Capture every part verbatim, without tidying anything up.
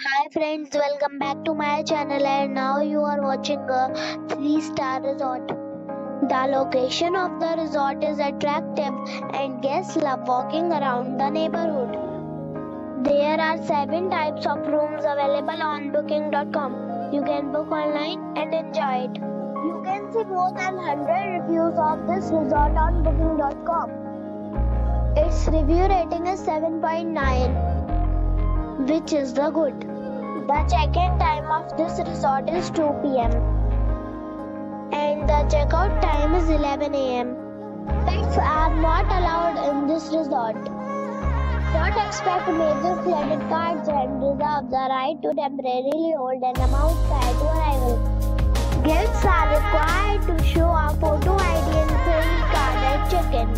Hi friends, welcome back to my channel, and now you are watching a three star resort. The location of the resort is attractive and guests love walking around the neighborhood. There are seven types of rooms available on booking dot com. You can book online and enjoy it. You can see more than one hundred reviews of this resort on booking dot com. Its review rating is seven point nine. Which is the good. The check-in time of this resort is two p m and the check-out time is eleven a m Pets are not allowed in this resort. Don't expect major credit cards and reserve the right to temporarily hold an amount prior to arrival. Guests are required to show a photo I D and credit card at check-in.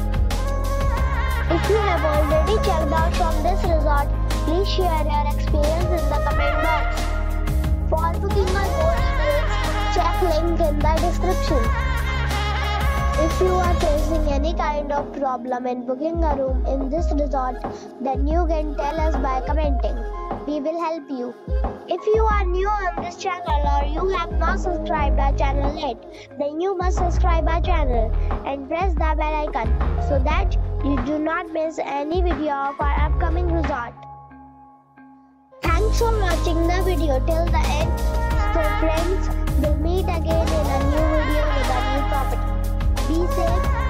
If you have already checked out from this resort, please share your experience in the comment box. For booking or more details, check link in the description. If you are facing any kind of problem in booking a room in this resort, then you can tell us by commenting. We will help you. If you are new on this channel or you have not subscribed our channel yet, then you must subscribe our channel and press the bell icon so that you do not miss any video of our upcoming resort. Thanks for watching the video till the end. So friends, we'll meet again in a new video with a new property. Be safe.